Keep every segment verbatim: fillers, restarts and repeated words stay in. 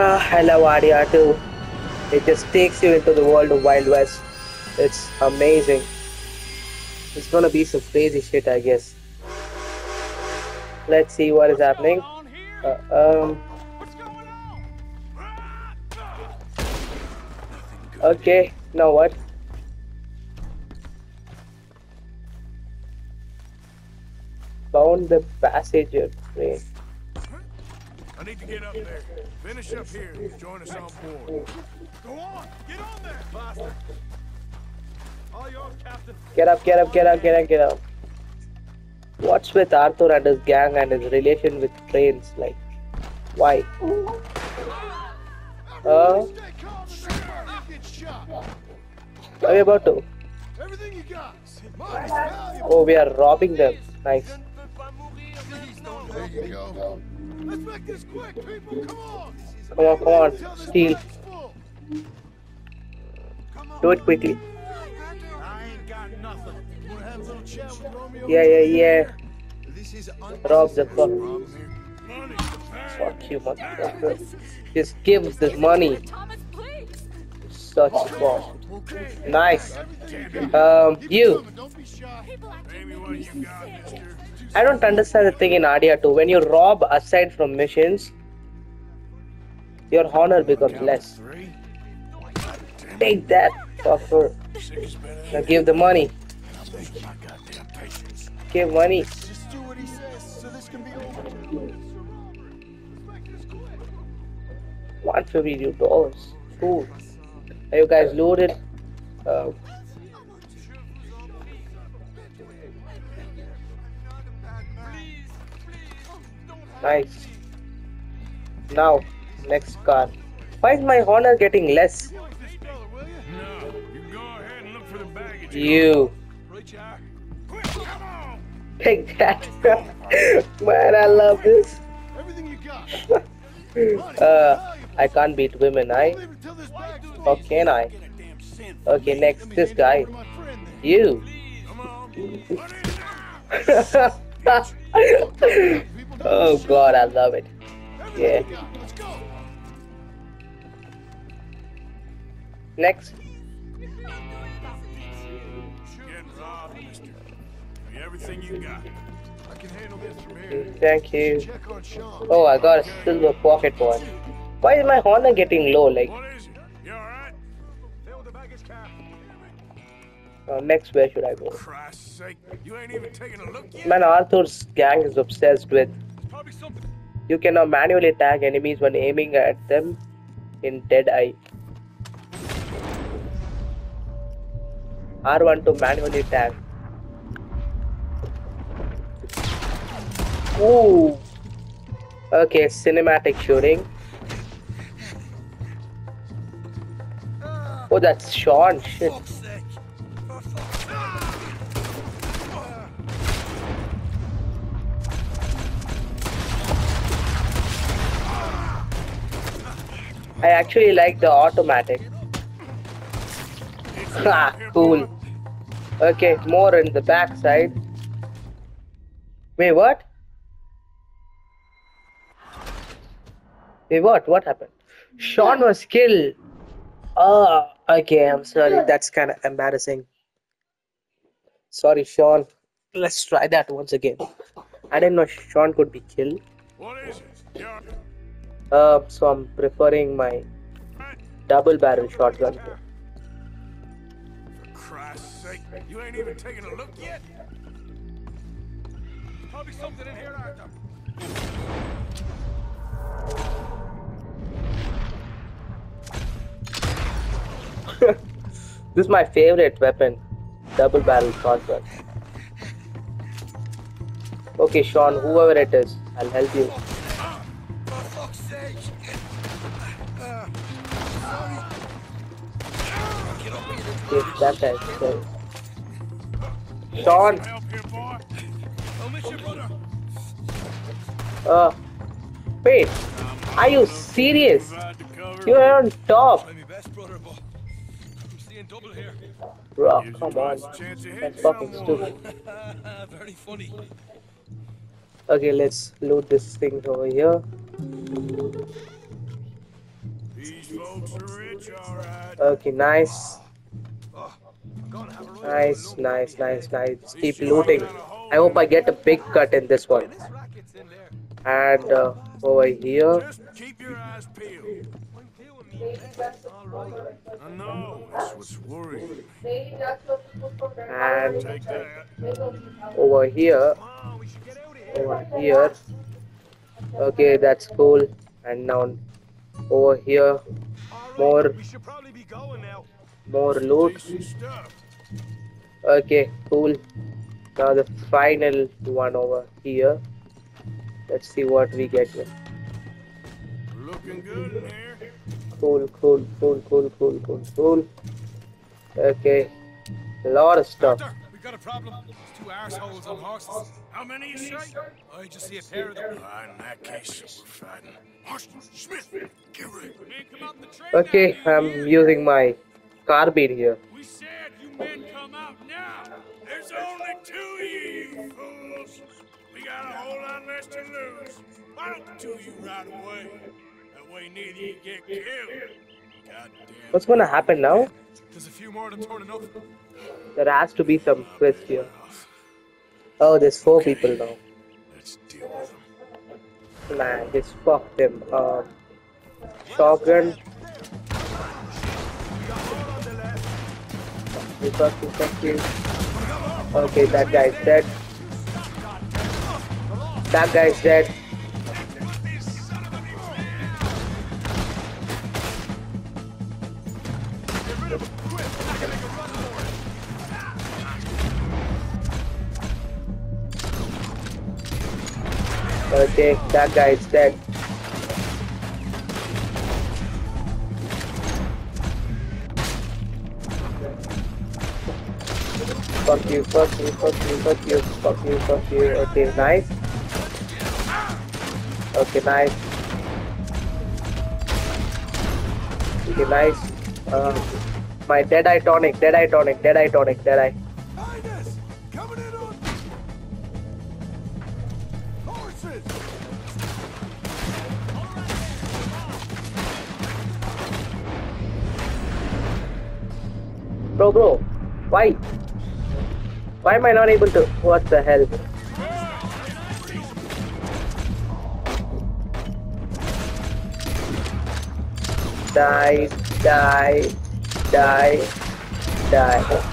Ah, hello R D R two. It just takes you into the world of Wild West. It's amazing. It's gonna be some crazy shit, I guess. Let's see what is happening. Uh, um. Okay, now what? Found the passenger train. I need to get up there. Finish up here. Join us on board. Go on, get on there, bastard. All yours, Captain. Get up, get up, get up, get up, get up. What's with Arthur and his gang and his relation with trains? Like, why? Uh, are we about to? Oh, we are robbing them. Nice. There you go. Let's make this quick, people. Come on. Come on, come on. Steal. Do it quickly. I ain't got nothing. We'll have a little chat with Romeo. Yeah, yeah, yeah. This is rob the fuck. Fuck you, motherfucker. Just give this money. Such bomb. Nice. Um, you. I don't understand the thing in R D R two. When you rob aside from missions, your honor becomes less. Take that, fucker. Now give the money. Give money. one hundred fifty dollars. Cool. Are you guys loaded? Uh, Nice. Now, next car. Why is my honor getting less? You. Take that. Man, I love this. uh, I can't beat women, I. Or can I? Okay, next. This guy. You. Oh god, I love it. Yeah. Next. Everything you got. I can handle this from here. Thank you. Oh, I got a silver pocket watch. Why is my honor getting low? Like. Uh, next, where should I go? Man, Arthur's gang is obsessed with. You can now manually tag enemies when aiming at them in Dead Eye. R one to manually tag. Ooh. Okay, cinematic shooting. Oh, that's Sean. Shit. I actually like the automatic. Ha, cool. Okay, more in the back side. Wait, what? Wait, what? What happened? Sean was killed. Ah, oh, okay, I'm sorry. That's kind of embarrassing. Sorry, Sean. Let's try that once again. I didn't know Sean could be killed. What is it? Uh, so I'm preferring my double barrel shotgun. For Christ's sake, you ain't even taking a look yet. Probably something in here either. This is my favorite weapon, double barrel shotgun. Okay, Sean, whoever it is, I'll help you. Yes, that guy. Sean! Uh, wait, are you serious? You are on top! Bro, come on. That's fucking stupid. Okay, let's loot this thing over here. These folks are rich, alright. Okay, nice. Nice, nice, nice, nice. Keep looting. I hope I get a big cut in this one. And uh, over here. Just keep your eyes peeled. I know, that's what's worrying. And over here. Over here. Okay, that's cool. And now over here. More. More loot. Okay, cool. Now the final one over here. Let's see what we get here. Looking good in here. Cool, cool, cool, cool, cool, cool, cool. Okay. A lot of stuff. Doctor, we've got a problem. There's two arseholes on horses. How many you say? I just see a pair of them. Ah, in that case, we're fighting. Austin, Smith, get ready. Okay, I'm using my carbine here. We said you men come out now. There's only two of you, you fools. We got a whole lot less to lose. Why don't the two of you right away? That way neither you get killed. Goddamn. What's gonna happen now? There's a few more than torn enough. There has to be some twist here. Oh, there's four okay. people now. Let's deal with them. Man, just fuck them. Uh, shotgun. Okay, that guy's dead. That guy's dead. Okay, that guy's dead. Fuck you, fuck you, fuck you, fuck you, fuck you, fuck you, okay, nice. Okay, nice. Okay, nice. Uh, my Dead Eye tonic, Dead Eye tonic, Dead Eye tonic, Dead Eye. Bro, bro, why? Why am I not able to? What the hell? Die, die, die, die.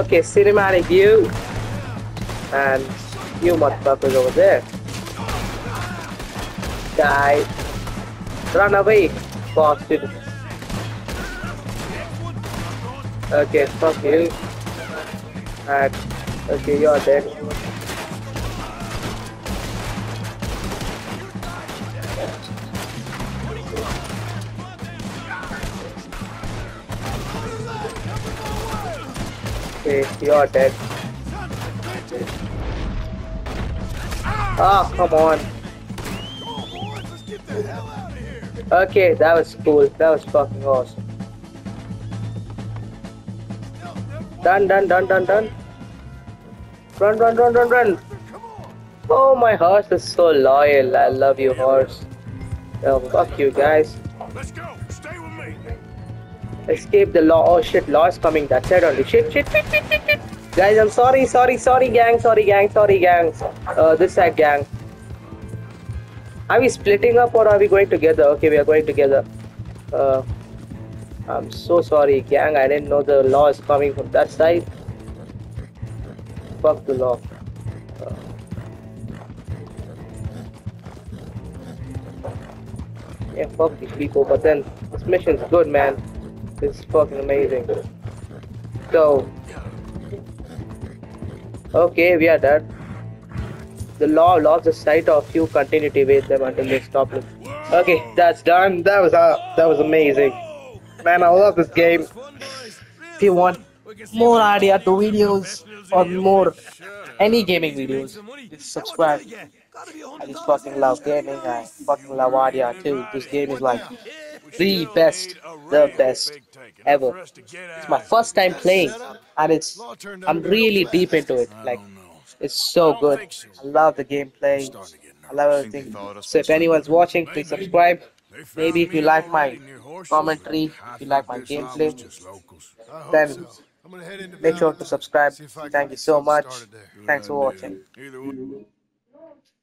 Okay, cinematic you. And you motherfuckers over there. Die. Run away, bastard. Okay, fuck you. And okay, you're dead. Okay, you're dead. Ah, oh, come on. Okay, that was cool. That was fucking awesome. Done, done, done, done, done. Run, run, run, run, run. Oh, my horse is so loyal. I love you, horse. Oh, fuck you guys. Let's go. Stay with me. Escape the law. Oh shit, law is coming. That's it only. Shit, shit, shit, shit, shit, shit. Guys, I'm sorry, sorry, sorry, gang, sorry, gang, sorry, gang. Uh, this side, gang. Are we splitting up or are we going together? Okay, we are going together. Uh. I'm so sorry, gang. I didn't know the law is coming from that side. Fuck the law. Uh, yeah, fuck these people. But then this mission's good, man. This is fucking amazing. So, okay, we are done. The law lost the sight of you. Continue to evade them until they stop them. Okay, that's done. That was uh, that was amazing. Man, I love this game. If you want more R D R two videos or more any gaming videos, just subscribe. I just fucking love gaming. I fucking love R D R two. This game is like the best, the best ever. It's my first time playing and it's I'm really deep into it. Like is so good. I love the gameplay. I love everything. So if anyone's watching, please subscribe. Maybe if you like my commentary, if you like my gameplay, then make sure to subscribe. Thank you so much. Thanks for watching.